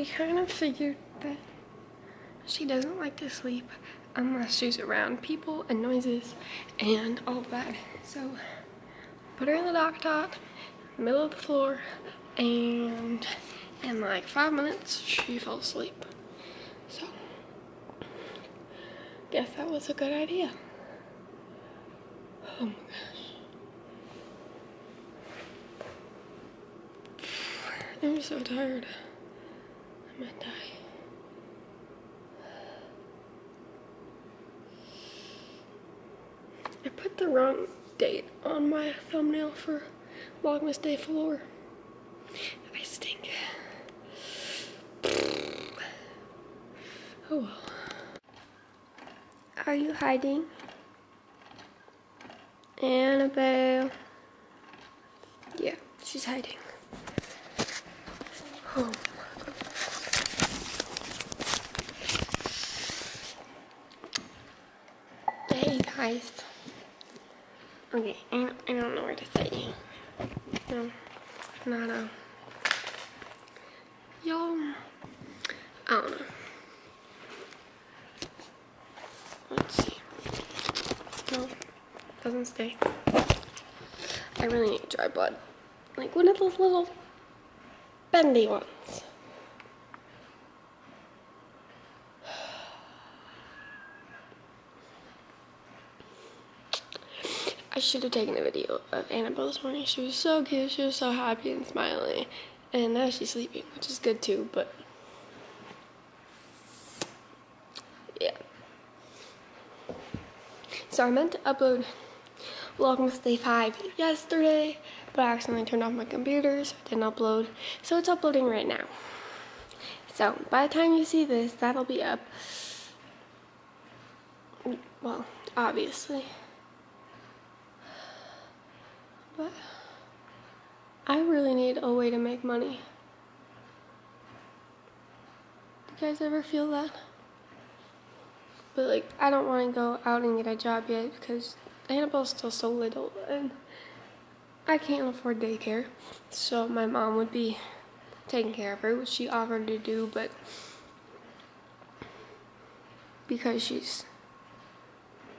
we kind of figured that she doesn't like to sleep unless she's around people and noises and all of that. So put her in the dock tot, middle of the floor, and in like 5 minutes she fell asleep. So guess that was a good idea. Oh my gosh. I'm so tired. I'm gonna die. I put the wrong date on my thumbnail for Vlogmas Day 4. I stink. Oh well. Are you hiding? Annabelle. Yeah, she's hiding. Oh. Hey guys. Okay, I don't know where to say. No, not a. Y'all, I don't know. Let's see. No, doesn't stay. I really need dry blood. Like one of those little bendy ones. I should have taken a video of Annabelle this morning. She was so cute, she was so happy and smiling. And now she's sleeping, which is good too, but yeah. So I meant to upload Vlogmas Day 5 yesterday, but I accidentally turned off my computer, so I didn't upload. So it's uploading right now. So by the time you see this, that'll be up. Well, obviously. But I really need a way to make money. You guys ever feel that? But like, I don't want to go out and get a job yet because Annabelle's still so little and I can't afford daycare. So my mom would be taking care of her, which she offered to do, but because she's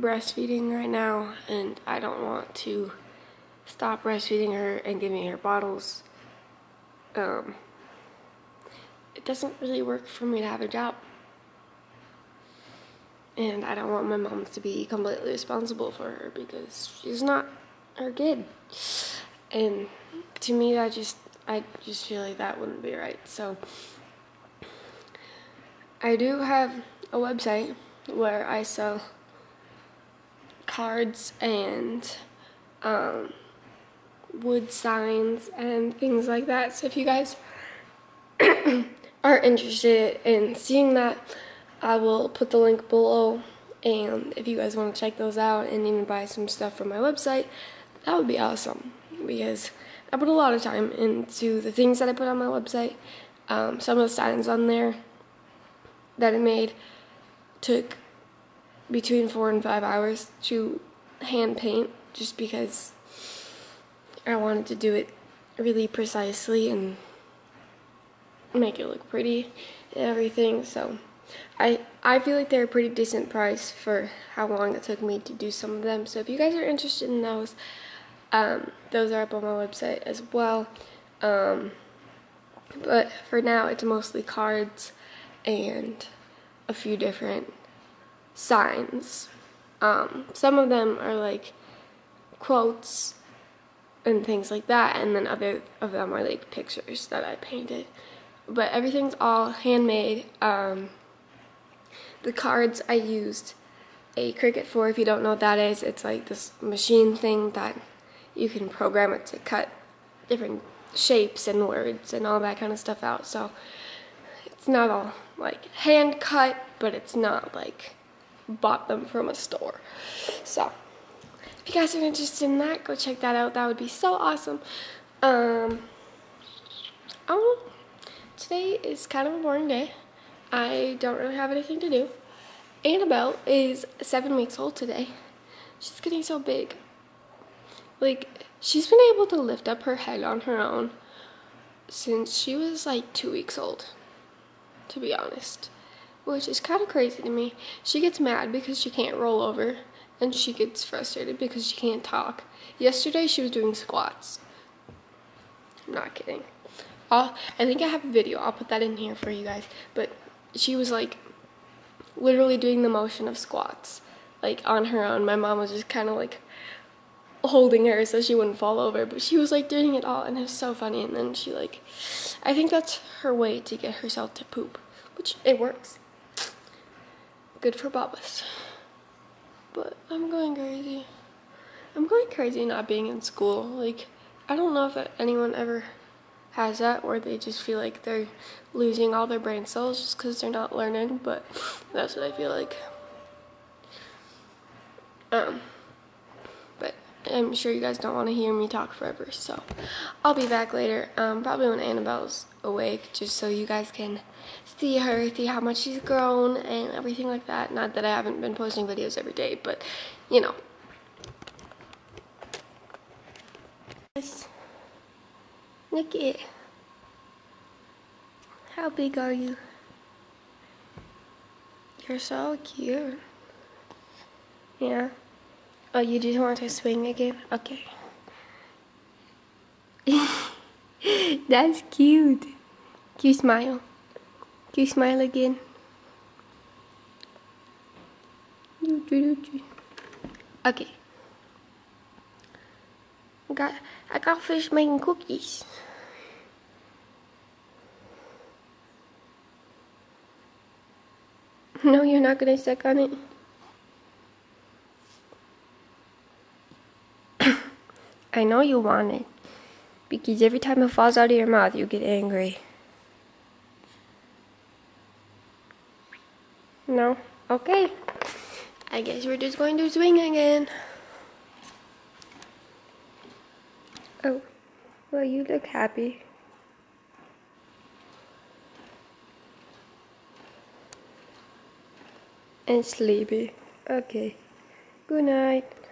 breastfeeding right now and I don't want to stop breastfeeding her and giving her bottles. It doesn't really work for me to have a job. And I don't want my mom to be completely responsible for her because she's not her kid. And to me, I just feel like that wouldn't be right. So I do have a website where I sell cards and wood signs and things like that. So if you guys are interested in seeing that, I will put the link below, and if you guys want to check those out and even buy some stuff from my website, that would be awesome because I put a lot of time into the things that I put on my website. Some of the signs on there that I made took between 4 and 5 hours to hand paint just because I wanted to do it really precisely and make it look pretty and everything. So I feel like they're a pretty decent price for how long it took me to do some of them. So if you guys are interested in those are up on my website as well. But for now, it's mostly cards and a few different signs. Some of them are like quotes and things like that, and then other of them are like pictures that I painted. But everything's all handmade. The cards, I used a Cricut for. If you don't know what that is, it's like this machine thing that you can program it to cut different shapes and words and all that kind of stuff out. So it's not all like hand cut, but it's not like bought them from a store. So if you guys are interested in that, go check that out. That would be so awesome. Today is kind of a boring day. I don't really have anything to do. Annabelle is 7 weeks old today. She's getting so big. Like, she's been able to lift up her head on her own since she was like 2 weeks old. to be honest, which is kind of crazy to me. She gets mad because she can't roll over, and she gets frustrated because she can't talk. Yesterday, she was doing squats. I'm not kidding. I think I have a video. I'll put that in here for you guys. But she was, like, literally doing the motion of squats, like, on her own. My mom was just kind of, like, holding her so she wouldn't fall over. But she was, like, doing it all, and it was so funny. And then she, like, I think that's her way to get herself to poop, which it works. Good for Babas. But I'm going crazy. I'm going crazy not being in school. Like, I don't know if anyone ever has that, or they just feel like they're losing all their brain cells just because they're not learning, but that's what I feel like. But I'm sure you guys don't want to hear me talk forever, so I'll be back later, probably when Annabelle's awake, just so you guys can see her, see how much she's grown and everything like that. Not that I haven't been posting videos every day, but, you know. Look at it. How big are you? You're so cute. Yeah. Oh, you just want to swing again? Okay. That's cute. Can you smile? Can you smile again? Okay. I got fish making cookies. No, you're not gonna suck on it. I know you want it, because every time it falls out of your mouth, you get angry. No? Okay. I guess we're just going to swing again. Oh, well, you look happy. And sleepy. Okay. Good night.